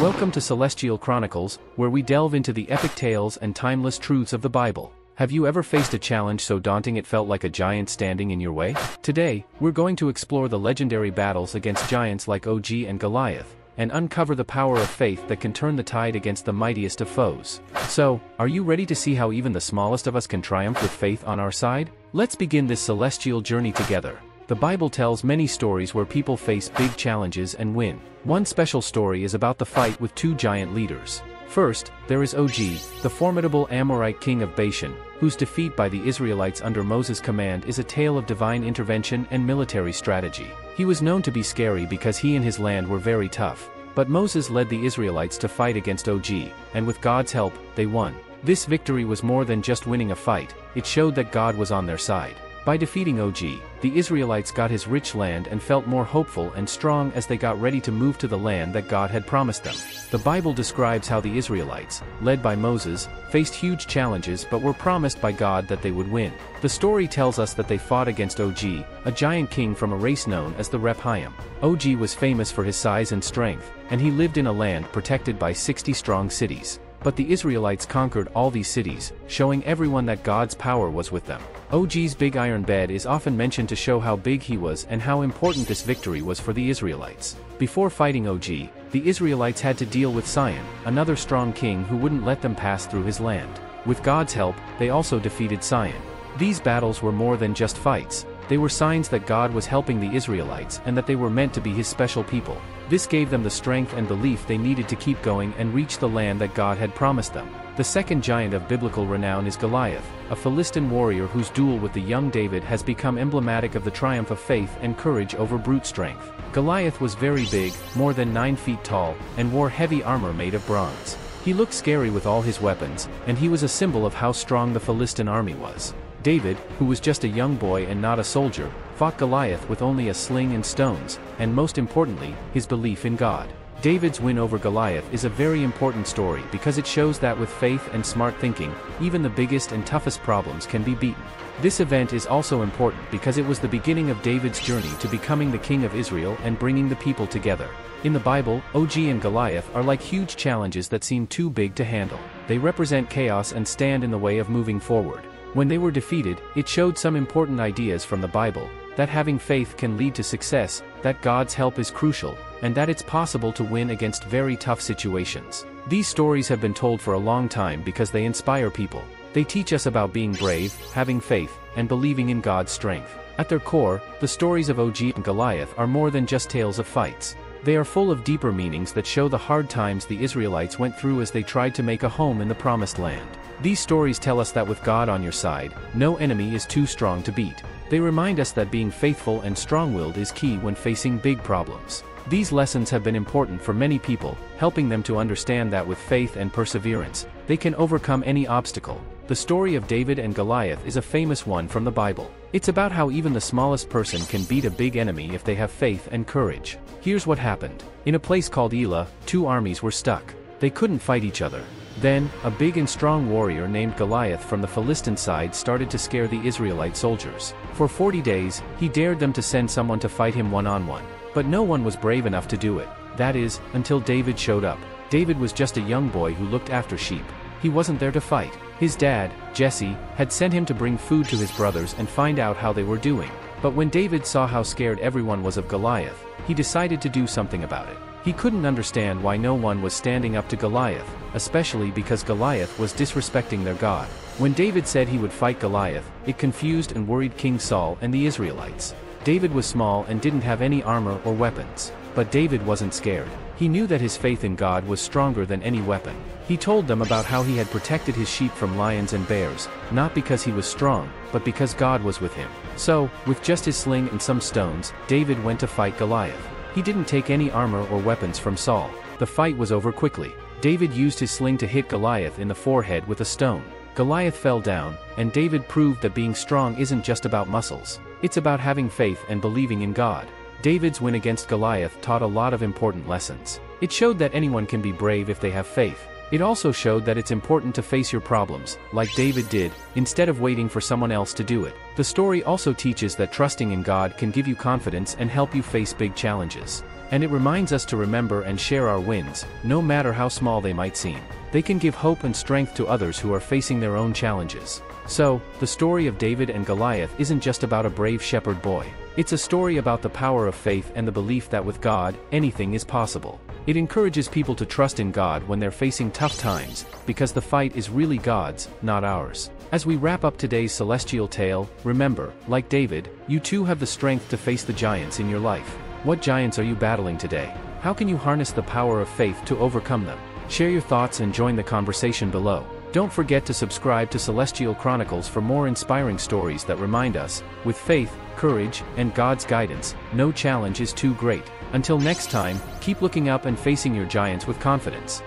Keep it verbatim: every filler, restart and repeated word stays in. Welcome to Celestial Chronicles, where we delve into the epic tales and timeless truths of the Bible. Have you ever faced a challenge so daunting it felt like a giant standing in your way? Today, we're going to explore the legendary battles against giants like Og and Goliath, and uncover the power of faith that can turn the tide against the mightiest of foes. So, are you ready to see how even the smallest of us can triumph with faith on our side? Let's begin this celestial journey together. The Bible tells many stories where people face big challenges and win. One special story is about the fight with two giant leaders. First, there is Og, the formidable Amorite king of Bashan, whose defeat by the Israelites under Moses' command is a tale of divine intervention and military strategy. He was known to be scary because he and his land were very tough, but Moses led the Israelites to fight against Og, and with God's help, they won. This victory was more than just winning a fight, it showed that God was on their side. By defeating Og, the Israelites got his rich land and felt more hopeful and strong as they got ready to move to the land that God had promised them. The Bible describes how the Israelites, led by Moses, faced huge challenges but were promised by God that they would win. The story tells us that they fought against Og, a giant king from a race known as the Rephaim. Og was famous for his size and strength, and he lived in a land protected by sixty strong cities. But the Israelites conquered all these cities, showing everyone that God's power was with them. O G's big iron bed is often mentioned to show how big he was and how important this victory was for the Israelites. Before fighting Og, the Israelites had to deal with Sihon, another strong king who wouldn't let them pass through his land. With God's help, they also defeated Sihon. These battles were more than just fights. They were signs that God was helping the Israelites and that they were meant to be his special people. This gave them the strength and belief they needed to keep going and reach the land that God had promised them. The second giant of biblical renown is Goliath, a Philistine warrior whose duel with the young David has become emblematic of the triumph of faith and courage over brute strength. Goliath was very big, more than nine feet tall, and wore heavy armor made of bronze. He looked scary with all his weapons, and he was a symbol of how strong the Philistine army was. David, who was just a young boy and not a soldier, fought Goliath with only a sling and stones, and most importantly, his belief in God. David's win over Goliath is a very important story because it shows that with faith and smart thinking, even the biggest and toughest problems can be beaten. This event is also important because it was the beginning of David's journey to becoming the king of Israel and bringing the people together. In the Bible, Og and Goliath are like huge challenges that seem too big to handle. They represent chaos and stand in the way of moving forward. When they were defeated, it showed some important ideas from the Bible, that having faith can lead to success, that God's help is crucial, and that it's possible to win against very tough situations. These stories have been told for a long time because they inspire people. They teach us about being brave, having faith, and believing in God's strength. At their core, the stories of Og and Goliath are more than just tales of fights. They are full of deeper meanings that show the hard times the Israelites went through as they tried to make a home in the Promised Land. These stories tell us that with God on your side, no enemy is too strong to beat. They remind us that being faithful and strong-willed is key when facing big problems. These lessons have been important for many people, helping them to understand that with faith and perseverance, they can overcome any obstacle. The story of David and Goliath is a famous one from the Bible. It's about how even the smallest person can beat a big enemy if they have faith and courage. Here's what happened. In a place called Elah, two armies were stuck. They couldn't fight each other. Then, a big and strong warrior named Goliath from the Philistine side started to scare the Israelite soldiers. For forty days, he dared them to send someone to fight him one-on-one. But no one was brave enough to do it. That is, until David showed up. David was just a young boy who looked after sheep. He wasn't there to fight. His dad, Jesse, had sent him to bring food to his brothers and find out how they were doing. But when David saw how scared everyone was of Goliath, he decided to do something about it. He couldn't understand why no one was standing up to Goliath, especially because Goliath was disrespecting their God. When David said he would fight Goliath, it confused and worried King Saul and the Israelites. David was small and didn't have any armor or weapons. But David wasn't scared. He knew that his faith in God was stronger than any weapon. He told them about how he had protected his sheep from lions and bears, not because he was strong, but because God was with him. So, with just his sling and some stones, David went to fight Goliath. He didn't take any armor or weapons from Saul. The fight was over quickly. David used his sling to hit Goliath in the forehead with a stone. Goliath fell down, and David proved that being strong isn't just about muscles. It's about having faith and believing in God. David's win against Goliath taught a lot of important lessons. It showed that anyone can be brave if they have faith. It also showed that it's important to face your problems, like David did, instead of waiting for someone else to do it. The story also teaches that trusting in God can give you confidence and help you face big challenges. And it reminds us to remember and share our wins, no matter how small they might seem. They can give hope and strength to others who are facing their own challenges. So, the story of David and Goliath isn't just about a brave shepherd boy. It's a story about the power of faith and the belief that with God, anything is possible. It encourages people to trust in God when they're facing tough times, because the fight is really God's, not ours. As we wrap up today's celestial tale, remember, like David, you too have the strength to face the giants in your life. What giants are you battling today? How can you harness the power of faith to overcome them? Share your thoughts and join the conversation below. Don't forget to subscribe to Celestial Chronicles for more inspiring stories that remind us, with faith, courage, and God's guidance, no challenge is too great. Until next time, keep looking up and facing your giants with confidence.